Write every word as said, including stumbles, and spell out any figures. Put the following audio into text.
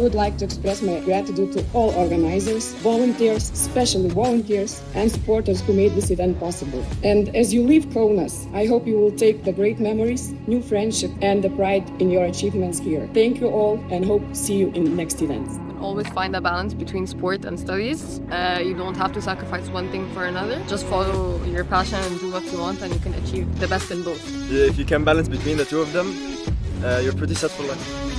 would like to express my gratitude to all organizers, volunteers, especially volunteers and supporters who made this event possible. And as you leave Kaunas, I hope you will take the great memories, new friendship and the pride in your achievements here. Thank you all and hope to see you in the next events. Always find a balance between sport and studies. Uh, you don't have to sacrifice one thing for another. Just follow your passion and do what you want and you can achieve the best in both. If you can balance between the two of them, uh, you're pretty set for life.